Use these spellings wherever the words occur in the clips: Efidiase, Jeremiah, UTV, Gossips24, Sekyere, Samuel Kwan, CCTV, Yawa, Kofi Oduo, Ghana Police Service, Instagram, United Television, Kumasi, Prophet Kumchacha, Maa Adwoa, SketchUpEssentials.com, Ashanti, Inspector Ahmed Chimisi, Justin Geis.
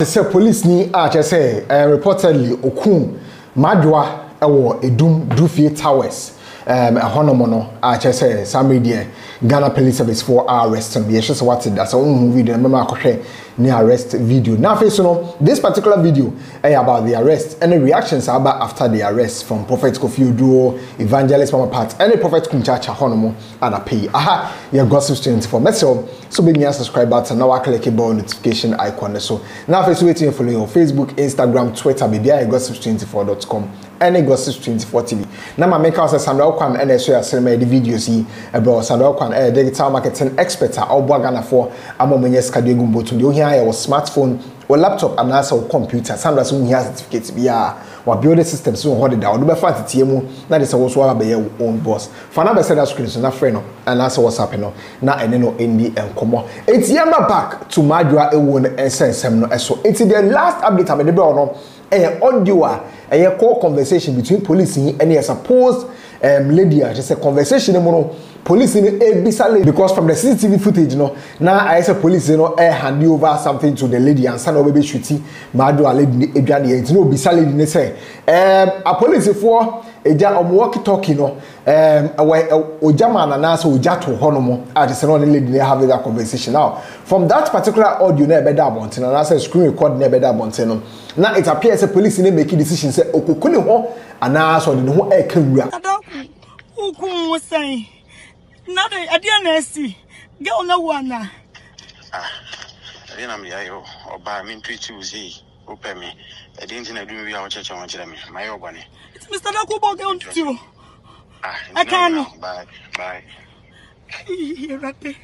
The police ni say reportedly Okum Maa Adwoa ewo Edum Dufie Towers honomono say some media Ghana Police Service for arrest and yes what it that's own video remember akohwe ni arrest video now face no this particular video about the arrest and the reactions about after the arrest from Prophet Kofi Oduo Evangelist Mama Pat and the Prophet Kumchacha honomo and apay aha your Gossips24 message so be near subscribe button now clickable notification icon so now face waiting for your Facebook Instagram Twitter media gossips24.com and Gossips24 TV now my make us Samuel Kwan and so the videos he about Samuel Kwan digital marketing expert or Ghana for amomenye skadegu mbotu de your smartphone or laptop and also computer Sandra soon has certificates or building systems so hold it down the fact that is also about your own boss for now said that screen so not friend and that's what's happening now and no ND and come on it's yama back to Maa Adwoa won SSM so it's the last update I'm in no a audio a call conversation between police and a supposed lady just a conversation police in a because from the CCTV footage you know now I say police you know hand over something to the lady and son of baby shooting Madua lady Adrian it's no bisalady they say a police for a jam walkie talkie no away Ojaman and also Ojato Honomo I just know the lady they have that conversation now from that particular audio never that one and I said screen record never that one now it appears a police in making decisions say Okokuni and I saw the no air camera now I didn't see. Get on the one. Ah, I didn't know you or by me to choose. Open me. I didn't know you were church on Jeremy. My own. It's Mr. Nakubo going to you. I can't. Bye. Bye. You're right.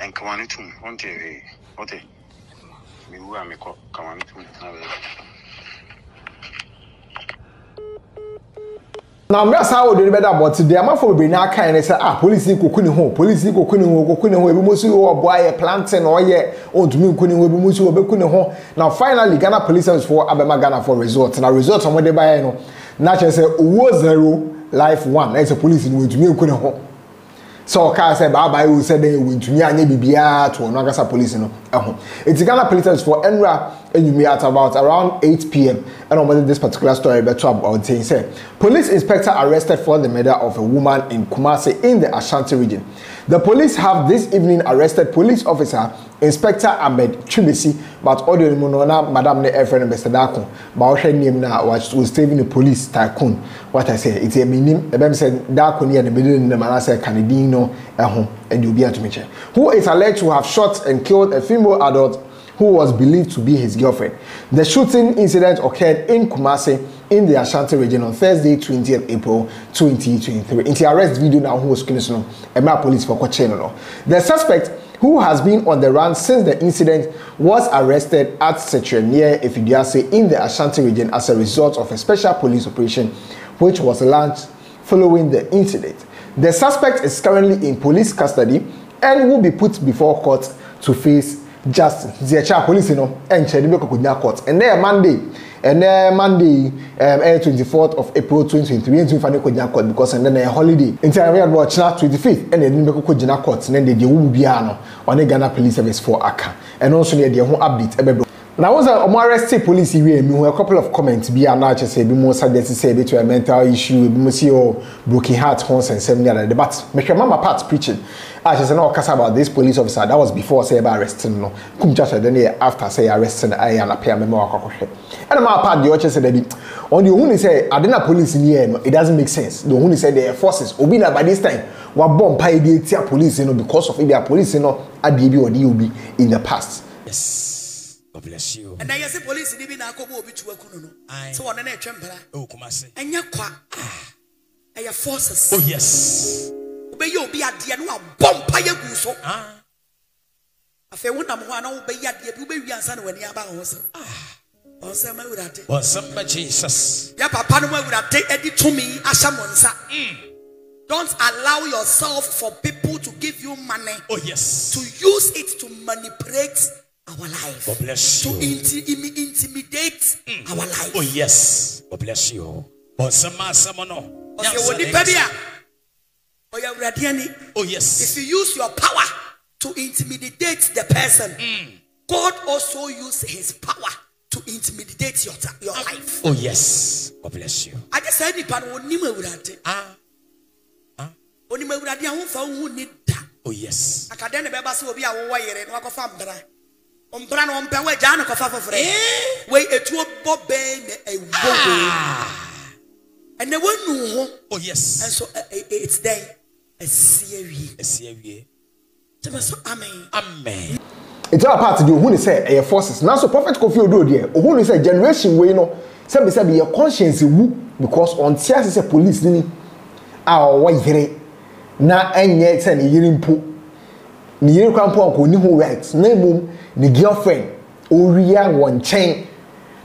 And come on to me. On TV. What? You are me. Come on to me. Now, that's how we did about today. I'm for being our kind and say, ah, police in Kokuni home, police in Kokuni home, we must buy a plantain or yet on to me, Kuni, we must be Kuni home. Now, finally, Ghana Police Service for Abema Ghana for results. Now, results on what they buy, you know, naturally say, 0-0, life 1. That's a police in Kuni home. So, car said, bye bye, we said they went to me and maybe be out to Nagasa police. No, it's Ghana Police Service for Enra. And you meet at about around 8 p.m. and on whether this particular story better about saying say police inspector arrested for the murder of a woman in Kumasi in the Ashanti region. The police have this evening arrested police officer Inspector Ahmed Chimisi, but audio monona Madame the Efren Mr. Dakon, but her name now was saving the police tycoon. What I say, it's a minimum said Dakon and the middle in the Manasa Canadino at home and you'll be at Mitchell, who is alleged to have shot and killed a female adult who was believed to be his girlfriend. The shooting incident occurred in Kumasi in the Ashanti region on Thursday, 20th April 2023. In the arrest video now, who was criminal and my police for Kocheno. The suspect, who has been on the run since the incident, was arrested at Sekyere near Efidiase in the Ashanti region as a result of a special police operation which was launched following the incident. The suspect is currently in police custody and will be put before court to face just the HR police, you know, and Chedibeko could not court. And then Monday, 24th of April 2023, and Tiffany could not court because and then a holiday. And then we had watched 25th, and then Nibeko could not court, and then they will be on the Ghana Police Service for Aka. And also, they have update. Now, was a more arrested police here, a couple of comments be an archer say, be more subject to say, be to a mental issue, be more see or broken heart, horns, and 7 years. The but make your mama part preaching. I just know about this police officer that was before say about arresting no Kumchacha then after say arresting I and appear memoir and my part the orchard said on the only say I didn't police in here no it doesn't make sense the only said their forces will be by this time were bomb by the police you know because of their police you know at the or the be in the past yes God bless you and I see police in the Kobo be to a so on an chamber oh Kumasi and your qua and your forces oh yes. You'll be at the annual bomb by a goose. Ah, I feel one of one obey at the baby and son when you're about us. Ah, or someone would have taken some Jesus. Your papa would have taken it to me as someone said. Don't allow yourself for people to give you money. Oh, yes, to use it to manipulate our life. God bless you. To intimidate our life. Oh, yes, God bless you. Or some someone. Oh yes. If you use your power to intimidate the person, God also uses his power to intimidate your life. Oh yes. God bless you. I just said it. Oh yes. And the one who, oh yes, and so it's there. Amen. Amen. It's our part to do who say your forces. Now, so Prophet Kofi do there. Who is a generation where you know some say your conscience because on tears is a police nini. Our way na enye say ni yiri mpo. Ni yiri kwampo anko ni ho right. Na mum ni girlfriend oria won chain.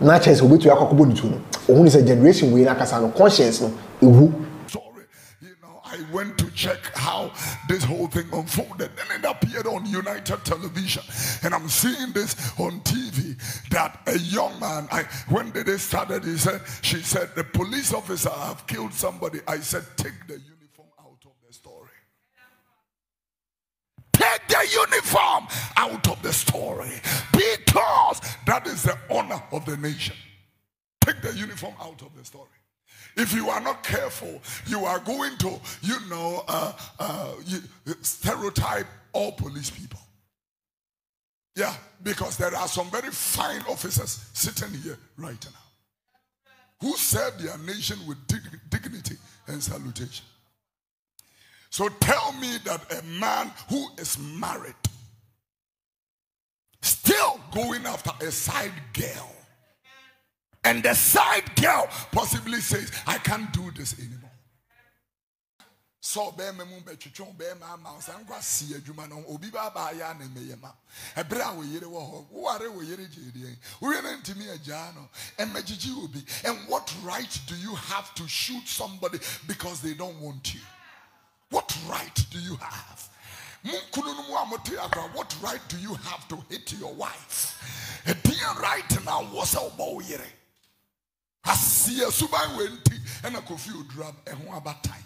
Na chance obi to akokobo ni tu no. Who is a generation where no conscience no ewu. I went to check how this whole thing unfolded, and it appeared on United Television. And I'm seeing this on TV that a young man, when they started, she said, the police officer have killed somebody. I said, take the uniform out of the story. Take the uniform out of the story, because that is the honor of the nation. Take the uniform out of the story. If you are not careful, you are going to, stereotype all police people. Yeah, because there are some very fine officers sitting here right now who serve their nation with dignity and salutation. So tell me that a man who is married still going after a side girl, and the side girl possibly says, I can't do this anymore. So be me mum be twetwe be ma mouse an kwa si adwuma no obi ba ba ya na meyema ebra wo yere wo ho wo are wo yere jeri wo yere ntimi agya no emejiji obi. And what right do you have to shoot somebody because they don't want you? What right do you have? What right do you have to hit your wife? A dear right now was a boyere. I see a subai went and a coffee drop and one about time.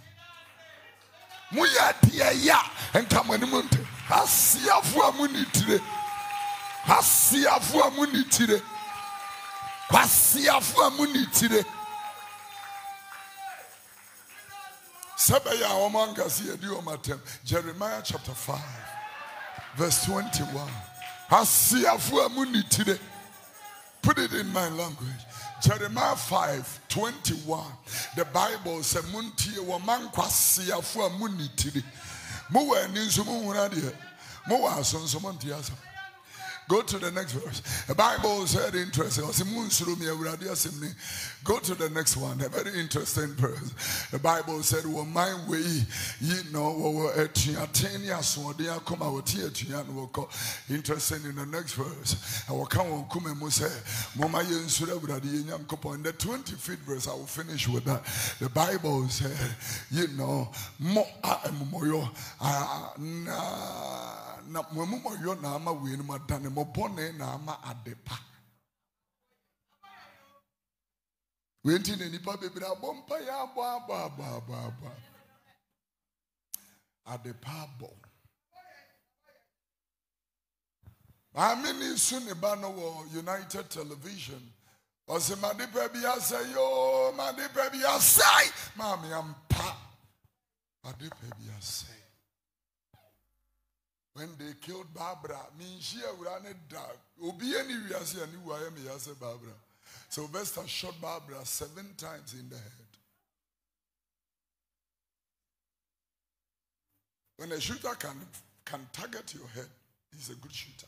Muya dear ya and come on the moon. I see a for a money today. I see a for a money today. I see a for a money today. Jeremiah chapter 5, verse 21. Put it in my language. Jeremiah 5:21. The Bible says, go to the next verse. The Bible said interesting. Go to the next one. A very interesting verse. The Bible said, well, my way, interesting in the next verse. I will come on in the 25th verse. I will finish with that. The Bible said, I mean, soon about United Television. Or say, my dear baby, I say, yo, my dear baby, I say, mommy, I'm pa. My dear baby, I say. When they killed Barbara, Minshia would run it down. Obi any we are saying, who I am, he has a Barbara. So Vesta shot Barbara 7 times in the head. When a shooter can target your head, he's a good shooter.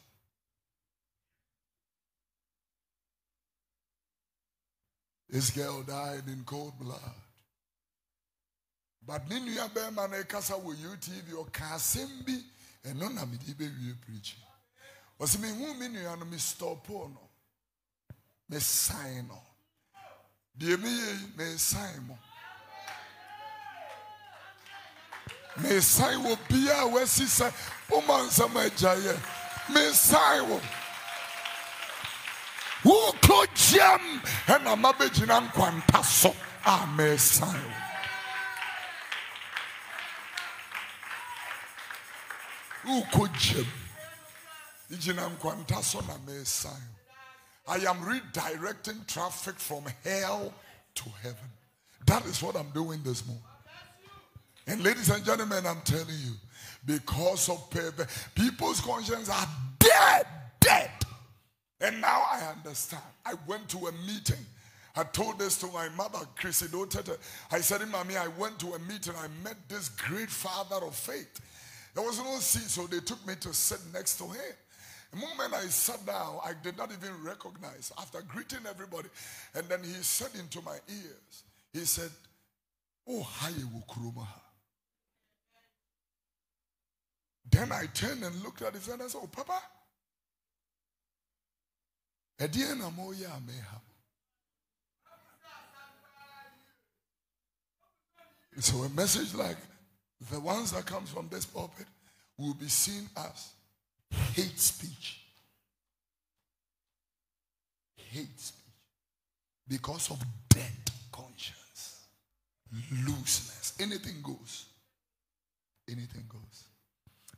This girl died in cold blood. But Ninuya Bemane Kasa will UTV or Kasimbi. And no, I'm preaching. Was me who mean you and me stop on? Me sign on. Dear me, me sign on. Me sign will be a West Side. Woman, some giant. Me sign will. Who could jam and a mabbage and quantasso? Ah, me sign. Who could jump? I am redirecting traffic from hell to heaven. That is what I'm doing this morning. And ladies and gentlemen, I'm telling you, because of paper, people's consciences are dead, dead. And now I understand. I went to a meeting. I told this to my mother, Chrissy. I said, Mommy, I went to a meeting. I met this great father of faith. There was no seat, so they took me to sit next to him. The moment I sat down, I did not even recognize. After greeting everybody, and then he said into my ears, he said, "Oh, haye wukurumaha." Then I turned and looked at his and I said, "Oh, Papa." So a message like the ones that comes from this pulpit will be seen as hate speech. Hate speech. Because of dead conscience. Looseness. Anything goes. Anything goes.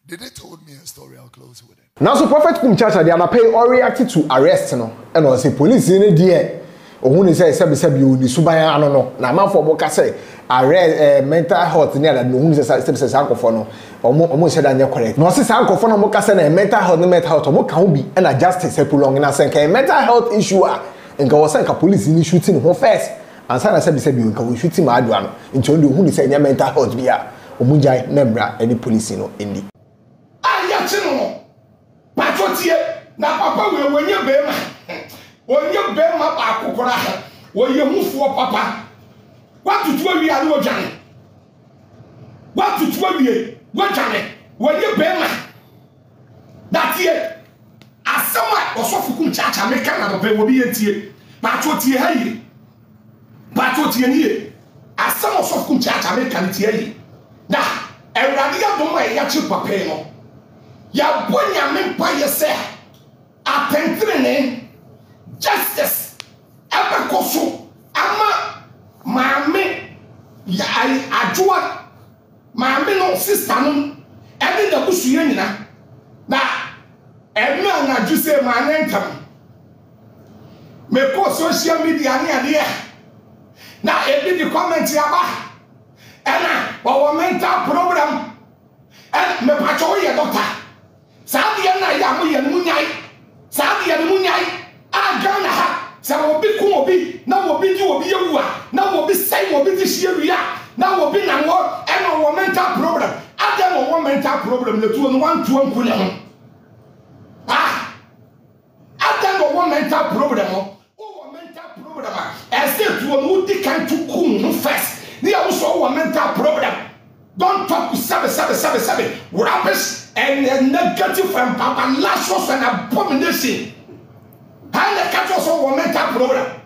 They told me a story, I'll close with it. Now, so Prophet Kumchacha, they are paying or reacted to arrest, no? And I say, police in the air. Or who is said, you need to buy, I don't know. Now, man for Boka say, arrest mental health near that no one says uncle for no, or more said that you're correct. No, since uncle for no more cassette and mental health, or more can be and adjusted, prolonging us and mental health issue. And go send a police in shooting home first. And Sana said, you can shoot him, I do not. And told you who is saying your mental health be a Mujai, Nembra, any police in the. Now, Papa, when you bear, Papa, when you move for Papa, what to do we are no Johnny? What to do we? What Johnny? When you bear, that's it. As someone or so for Kumchacha, make another pay will be a tear. But what you hear? But what you hear? As someone so Kumchacha, make an tear. Now, a radio don't make a chip paper. Ya bonya mempa yese atentene justice abakoso ama maame ya Adwoa maame no sister no ebe da kusuye nyina na enu anaju se maane ntam me ko social media ne ade na ebi di comment ya ba ana wo mental program and me pa cho ye doctor Sadia na ya mu ya munyai Sadia munyai agana ha sa obi ku obi na obi di obi yewu a na obi sai obi di hieria na obi na ngo e na wo mental problem adam wo mental problem le tu no wan tu anku le ho ah adam wo mental problem ho wo mental problem e se tu no di kan tu ku no first ni ya so wo mental problem don't talk sabe rubbish and negative and papalassos and abomination. How the catchers of a mental program?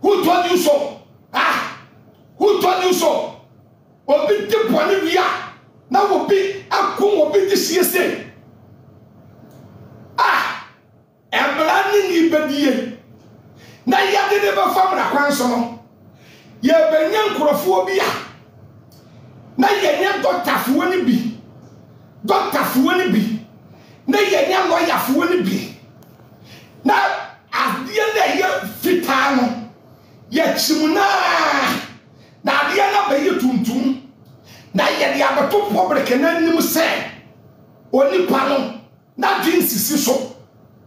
Who told you so? Ah, who told you so? Will be the one we are now. Will be a cool will be this year. Ah, and blinding you, but you now you have never found a grandson. You have been young for phobia. Now you have got tough when you be. Doctor Fuani B. Nay, a lawyer Fuani B. Now, at the end of the year, Fitano, yet Simuna. Now, the other way to now, yet the other two public and then you say, only Pano, not Vince Siso.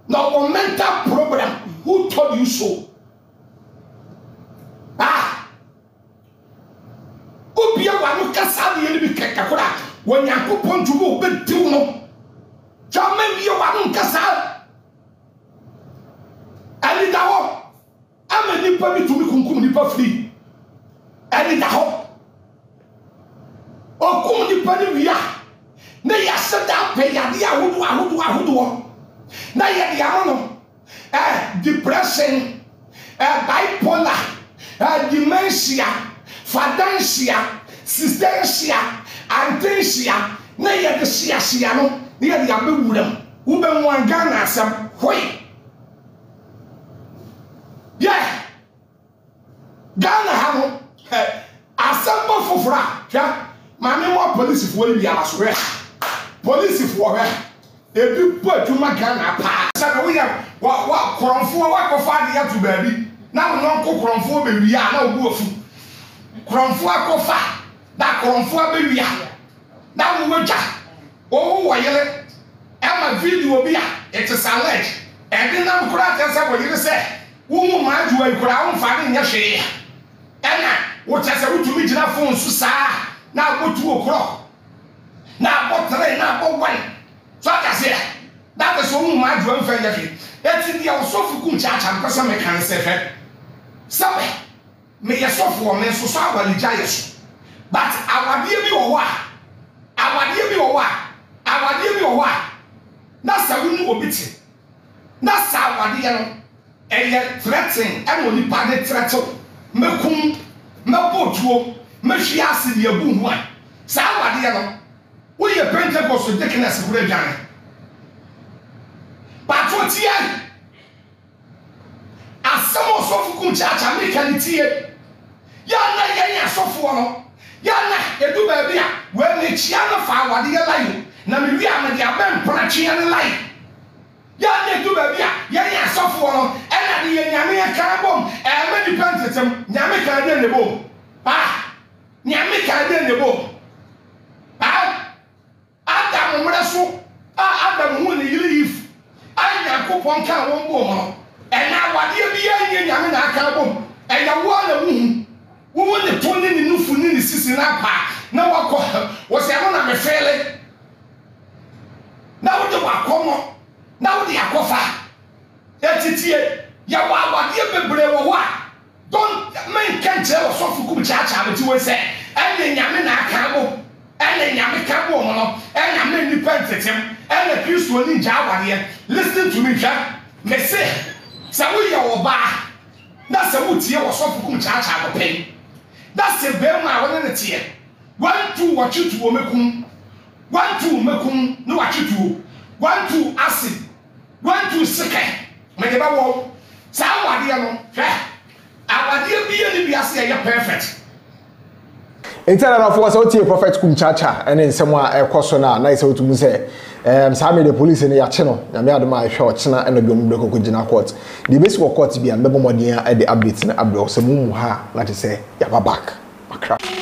Now, a mental program, who told you so? Ah, Ubia Wanukasa, the enemy Kakakura. When you go on to go, but do no. Jamie, you are on Casal. And it all. I'm a new permit to be complete. And it all. Oh, come the Panavia. Nay, I set down pay at the Ahudu. Nay, at the Arno. Depression, bipolar, dementia, fadansia, sistencia. Antensia, near the Siasiano, near the Abu Wudam, Uben Wangana, some way. Yeah, Ghana Hamo, a sample for Fra, Mamma, police if we be as well. Police if we are, Ebi put to my pa. Saka we have what crumful what coffee to baby. Now no co crumful baby, we are no wolf. Crumfua coffee, that crumfua baby. Now we oh, why I'm a video beer, it's a salad. And then I'm cracked what you say. Woman, mind you, I crown finding your share. And what I said to me, phone, Susa. Now go 2 o'clock. Now go 3, now go 1. So I say, that is all my dream friend of it. That's in the Osofu Kumchacha because I'm a cancer. So, may a soft woman so sour giants. But I will give you a why. I will give you a why. I will give you a why. That's a woman who beat it. That's how I deal. And yet, threatening, and only panic threatened. Mekum, Mapoto, Meshias in your boom one. So I deal. We are Pentecost to take us a great giant. But what here? As some of Kumchacha make an idiot. Yana Yanya Sofuano. Yana, you do baby. Well, it's Yana Fawa, dear lion. Namibia, the Aben Prachian light. Yana do baby. Yanya Sofuano. And at the Yamia Carabom. And many Pentecost, Yamika den the bow. Ah, Yamika den the bow. Adam Murasu, Adam Muni, you leave. I can cook one can one woman, and now what you be in Yamina Cabum, and I want a woman. Woman, the pony in the Nufuni is in our park. Now I call her, was I on a fairly? Now the Wacomo, now the Acofa. That's it here. Yawa, you be brave. Don't men can tell us of Kumchacha, which you will say, and then Yamina Cabum. And I'm independent, and the priest will in Java here. Listen to me, Jack. They say, Sawia or Bah. That's a wood here or something which I have a pain. That's a bell, my one in a tear. 1, 2, what you do, Mekum. 1, 2, Mekum, no, what you do. 1, 2, acid. 1, 2, sicker. Make it a wall. Sawadiano, Jack. Our dear Biasia, you're perfect. Instead of us, what Prophet Kumchacha, and then someone a Cosona, nice old to say, Sammy the police in the channel, and I had my short channel and a Gombroko Kujina court. The best war court to be a member at the updates in Abdul Samuha, like I say, Yababack, Macra.